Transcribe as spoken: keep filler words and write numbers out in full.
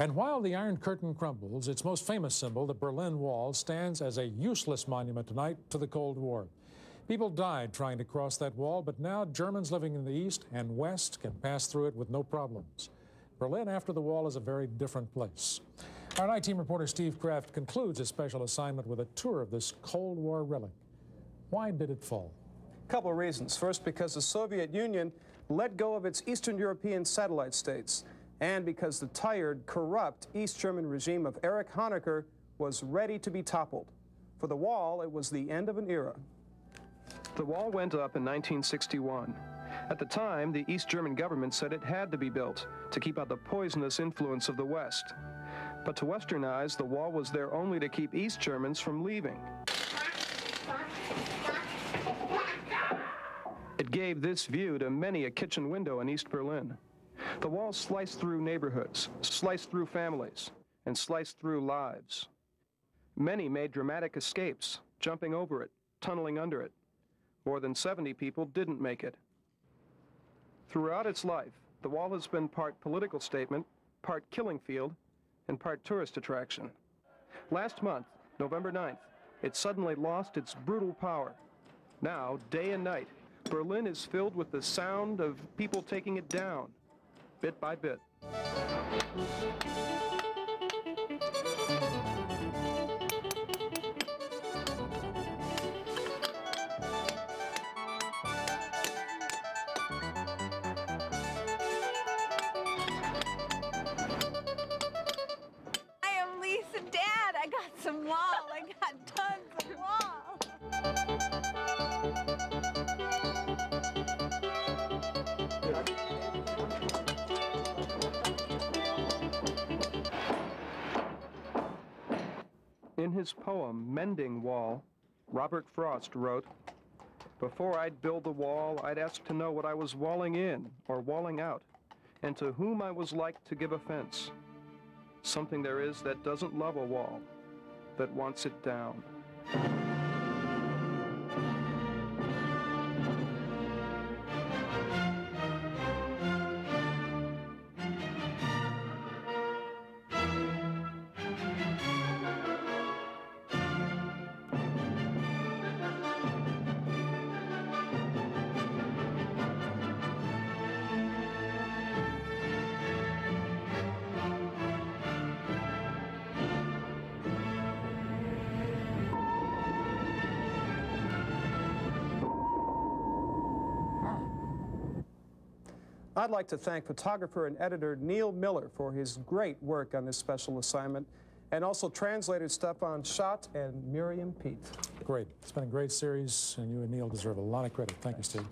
And while the Iron Curtain crumbles, its most famous symbol, the Berlin Wall, stands as a useless monument tonight to the Cold War. People died trying to cross that wall, but now Germans living in the East and West can pass through it with no problems. Berlin after the wall is a very different place. Our night team reporter Steve Kraft concludes his special assignment with a tour of this Cold War relic. Why did it fall? A couple of reasons. First, because the Soviet Union let go of its Eastern European satellite states, and because the tired, corrupt East German regime of Erich Honecker was ready to be toppled. For the wall, it was the end of an era. The wall went up in nineteen sixty-one. At the time, the East German government said it had to be built to keep out the poisonous influence of the West. But to Western eyes, the wall was there only to keep East Germans from leaving. It gave this view to many a kitchen window in East Berlin. The wall sliced through neighborhoods, sliced through families, and sliced through lives. Many made dramatic escapes, jumping over it, tunneling under it. More than seventy people didn't make it. Throughout its life, the wall has been part political statement, part killing field, and part tourist attraction. Last month, November ninth, it suddenly lost its brutal power. Now, day and night, Berlin is filled with the sound of people taking it down, bit by bit. In his poem, Mending Wall, Robert Frost wrote, "Before I'd build the wall, I'd ask to know what I was walling in or walling out, and to whom I was like to give offense. Something there is that doesn't love a wall, that wants it down." I'd like to thank photographer and editor Neil Miller for his great work on this special assignment, and also translators Stefan Schott and Miriam Pete. Great. It's been a great series, and you and Neil deserve a lot of credit. Thank you, Steve.